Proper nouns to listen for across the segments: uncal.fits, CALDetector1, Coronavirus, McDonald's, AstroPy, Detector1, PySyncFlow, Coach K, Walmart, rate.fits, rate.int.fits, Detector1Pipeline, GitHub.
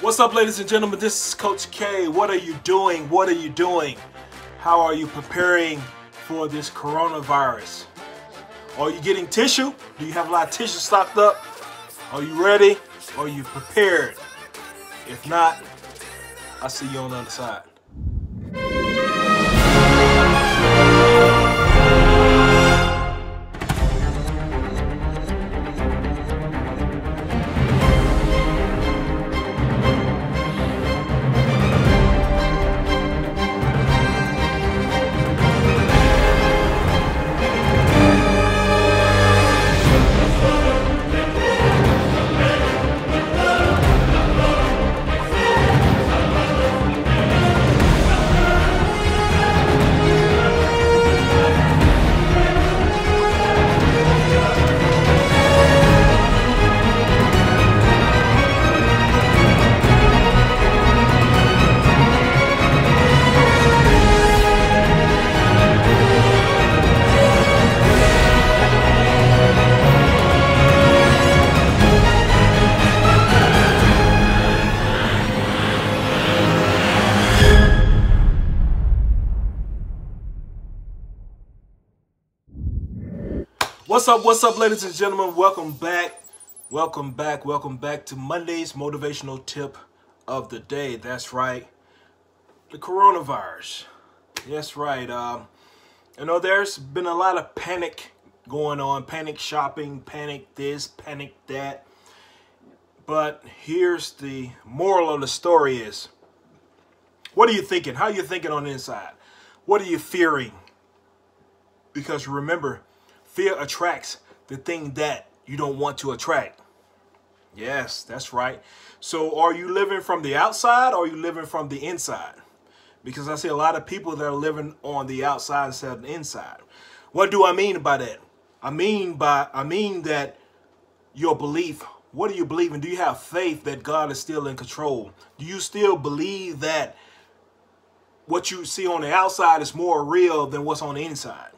What's up, ladies and gentlemen? This is Coach K. What are you doing? What are you doing? How are you preparing for this coronavirus? Are you getting tissue? Do you have a lot of tissue stocked up? Are you ready? Are you prepared? If not, I'll see you on the other side. What's up, ladies and gentlemen? Welcome back to Monday's motivational tip of the day. That's right, the coronavirus. That's right. You know, there's been a lot of panic going on, panic shopping, panic this, panic that. But here's the moral of the story is, what are you thinking? How are you thinking on the inside? What are you fearing? Because remember, fear attracts the thing that you don't want to attract. Yes, that's right. So are you living from the outside or are you living from the inside? Because I see a lot of people that are living on the outside instead of the inside. What do I mean by that? I mean that your belief, what do you believe in? Do you have faith that God is still in control? Do you still believe that what you see on the outside is more real than what's on the inside?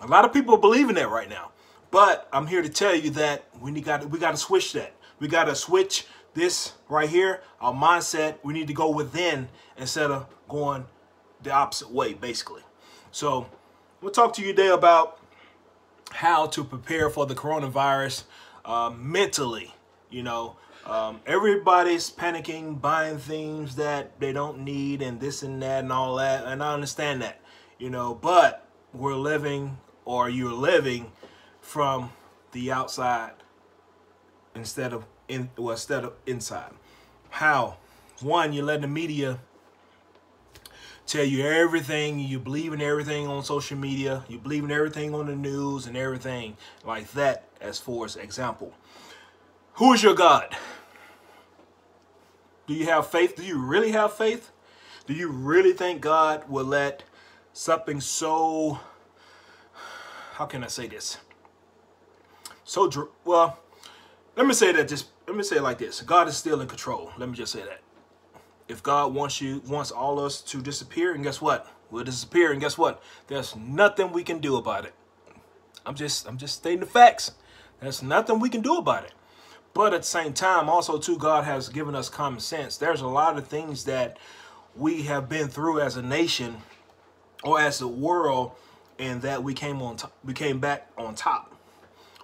A lot of people believe in that right now, but I'm here to tell you that we got to switch that. We got to switch this right here, our mindset. We need to go within instead of going the opposite way, basically. So we'll talk to you today about how to prepare for the coronavirus mentally. You know, everybody's panicking, buying things that they don't need and this and that and all that. And I understand that, you know, but we're living, or you're living, from the outside instead of inside. How? One, you let the media tell you everything. You believe in everything on social media. You believe in everything on the news and everything like that. As for example, who is your God? Do you have faith? Do you really have faith? Do you really think God will let something so, how can I say this? So, well, let me say that just, let me say it like this. God is still in control. Let me just say that. If God wants all us to disappear, and guess what? We'll disappear, and guess what? There's nothing we can do about it. I'm just stating the facts. There's nothing we can do about it. But at the same time, also too, God has given us common sense. There's a lot of things that we have been through as a nation, or as the world, and that we came back on top.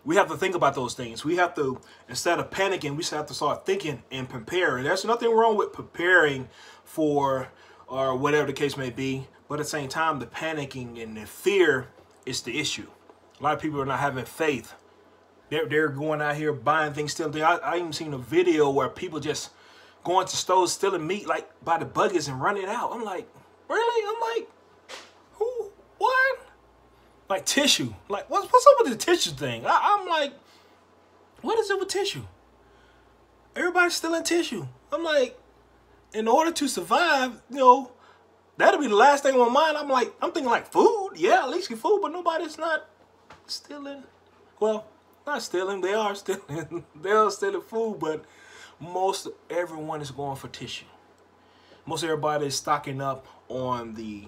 We have to think about those things. We have to, instead of panicking, we have to start thinking and preparing. There's nothing wrong with preparing for, or whatever the case may be, but at the same time, the panicking and the fear is the issue. A lot of people are not having faith. They're going out here buying things, stealing things. I even seen a video where people just going to stores, stealing meat like by the buckets and running out. I'm like, really? I'm like, what? Like tissue. Like, what's up with the tissue thing? I'm like, what is it with tissue? Everybody's stealing tissue. I'm like, in order to survive, you know, that'll be the last thing on my mind. I'm like, I'm thinking like food. Yeah, at least get food, but nobody's not stealing. Well, not stealing. They are stealing. They are stealing food, but most everyone is going for tissue. Most everybody is stocking up on the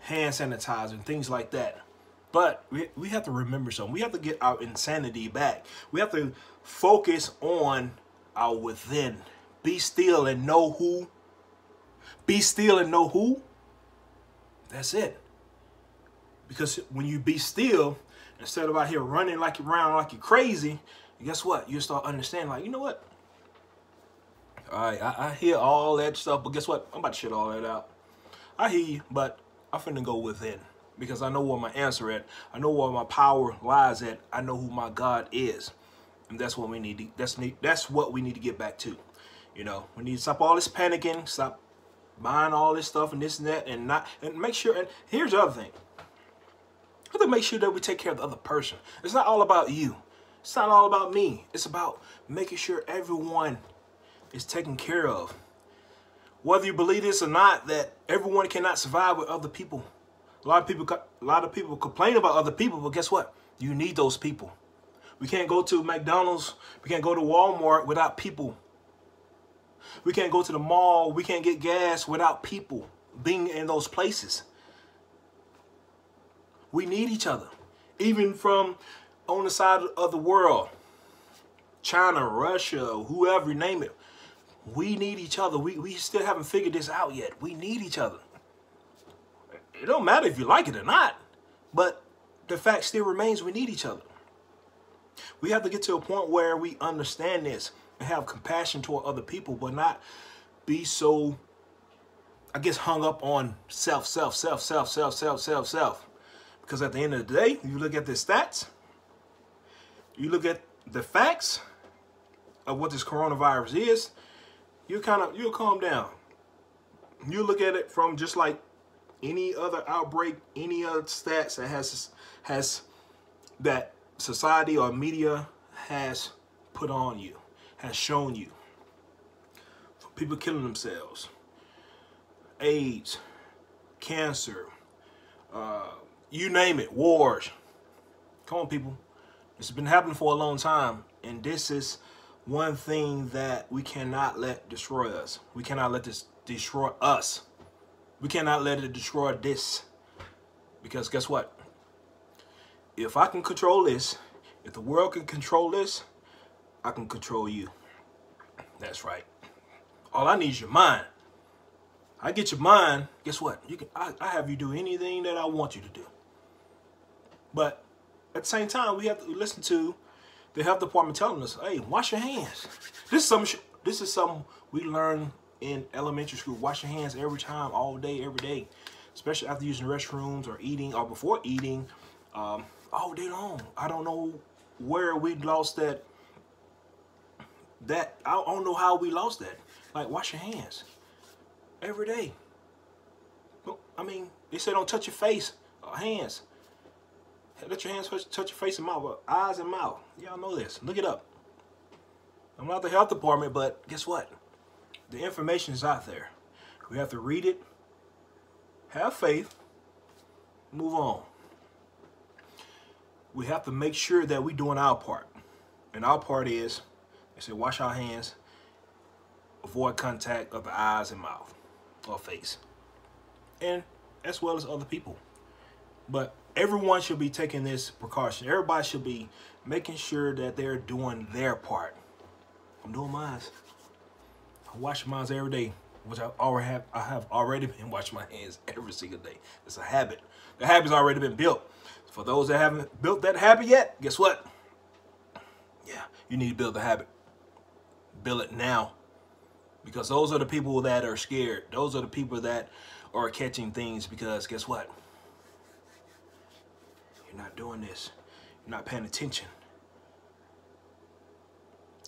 hand sanitizer, things like that. But we have to remember something. We have to get our insanity back. We have to focus on are within. Be still and know who. Be still and know who. That's it. Because when you be still, instead of out here running like you're around like you're crazy, guess what? You start understanding, like, you know what? All right, I hear all that stuff, but guess what? I'm about to shit all that out. I hear you, but I'm finna go within. Because I know where my answer at. I know where my power lies at. I know who my God is. And that's what we need to, that's what we need to get back to. You know, we need to stop all this panicking, stop buying all this stuff and this and that, and not, and make sure, and here's the other thing. We have to make sure that we take care of the other person. It's not all about you. It's not all about me. It's about making sure everyone is taken care of. Whether you believe this or not, that everyone cannot survive with other people. A lot of people complain about other people, but guess what? You need those people. We can't go to McDonald's. We can't go to Walmart without people. We can't go to the mall. We can't get gas without people being in those places. We need each other. Even from on the side of the world, China, Russia, whoever, you name it. We need each other. We still haven't figured this out yet. We need each other. It don't matter if you like it or not, but the fact still remains we need each other. We have to get to a point where we understand this and have compassion toward other people, but not be so, I guess, hung up on self. Because at the end of the day, you look at the stats, you look at the facts of what this coronavirus is, you'll calm down. You look at it from just like any other outbreak, any other stats that that society or media has put on you, has shown you. People killing themselves, AIDS, cancer, you name it, wars. Come on, people. It's been happening for a long time, and this is one thing that we cannot let destroy us. We cannot let this destroy us. We cannot let it destroy this. Because guess what? If I can control this, if the world can control this, I can control you. That's right. All I need is your mind. I get your mind, guess what? You can I have you do anything that I want you to do. But at the same time, we have to listen to the health department telling us, hey, wash your hands. This is something we learn in elementary school. Wash your hands every time, all day, every day, especially after using restrooms or eating or before eating, all day long. I don't know where we lost that. I don't know how we lost that. Like, wash your hands every day. I mean, they say don't touch your face or hands. Let your hands touch your face and mouth, eyes and mouth. Y'all know this. Look it up. I'm not the health department, but guess what? The information is out there. We have to read it, have faith, move on. We have to make sure that we're doing our part. And our part is, they say, wash our hands, avoid contact of the eyes and mouth or face, and as well as other people. But everyone should be taking this precaution. Everybody should be making sure that they're doing their part. I'm doing mine. I wash my hands every day, which I have already been washing my hands every single day. It's a habit. The habit's already been built. For those that haven't built that habit yet, guess what? Yeah, you need to build the habit. Build it now. Because those are the people that are scared. Those are the people that are catching things because guess what? You're not doing this. You're not paying attention.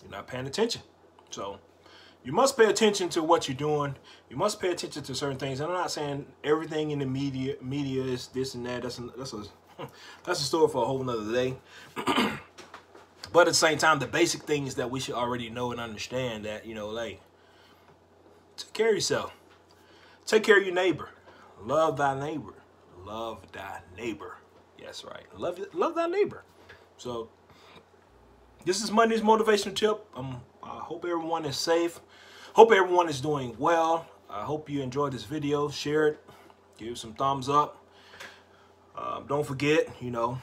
You're not paying attention. So you must pay attention to what you're doing. You must pay attention to certain things. And I'm not saying everything in the media is this and that. That's a story for a whole nother day. But at the same time, the basic things that we should already know and understand that, you know, like, take care of yourself. Take care of your neighbor. Love thy neighbor. Love thy neighbor. That's right. Love thy neighbor. So this is Monday's motivational tip. I hope everyone is safe. Hope everyone is doing well. I hope you enjoyed this video. Share it. Give it some thumbs up. Don't forget, you know,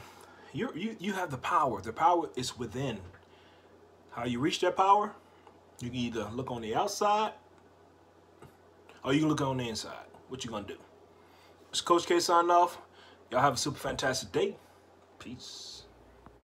you have the power. The power is within. How you reach that power You can either look on the outside or you can look on the inside. What you gonna do? It's Coach K signing off. Y'all have a super fantastic day. Peace.